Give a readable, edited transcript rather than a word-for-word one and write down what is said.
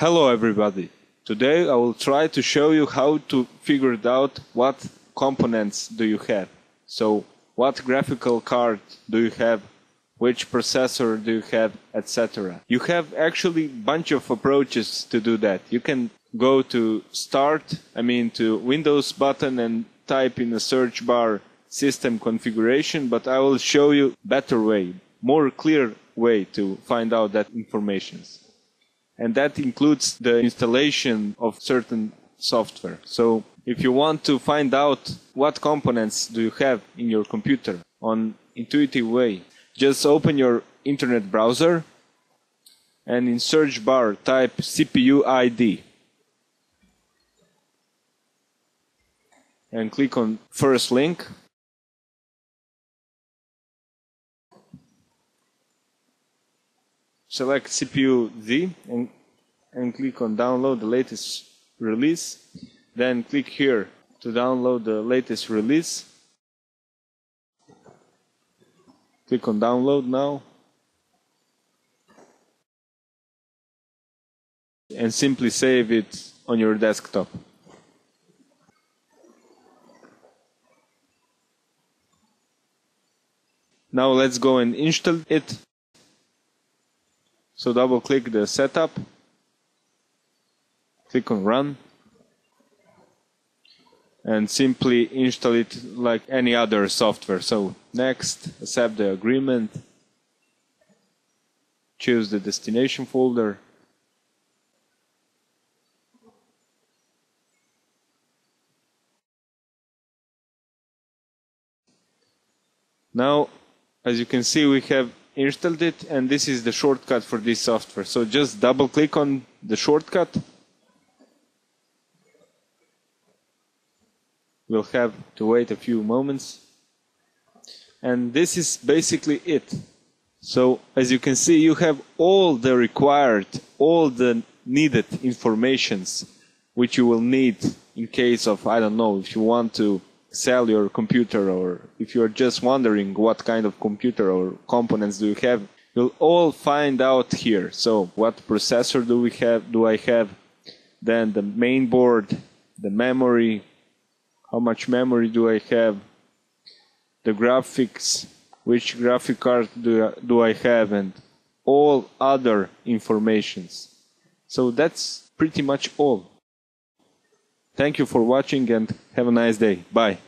Hello everybody, today I will try to show you how to figure it out what components do you have. So what graphical card do you have, which processor do you have, etc. You have actually a bunch of approaches to do that. You can go to start, to Windows button and type in the search bar system configuration, but I will show you better way, more clear way to find out that information. And that includes the installation of certain software. So if you want to find out what components do you have in your computer on intuitive way, just open your internet browser and in search bar type CPUID and click on first link. Select CPU-Z and click on download the latest release. Then click here to download the latest release. Click on download now. And simply save it on your desktop. Now let's go and install it. So double click the setup, click on run, and simply install it like any other software. So next, accept the agreement, choose the destination folder, now as you can see we have installed it, and this is the shortcut for this software. So just double click on the shortcut. We'll have to wait a few moments. And this is basically it. So as you can see, you have all the required, all the needed informations which you will need in case of, I don't know, if you want to sell your computer, or if you're just wondering what kind of computer or components do you have, you'll all find out here. So what processor do I have, then the main board, the memory, how much memory do I have, the graphics, which graphic card do I have, and all other informations. So that's pretty much all. Thank you for watching and have a nice day. Bye.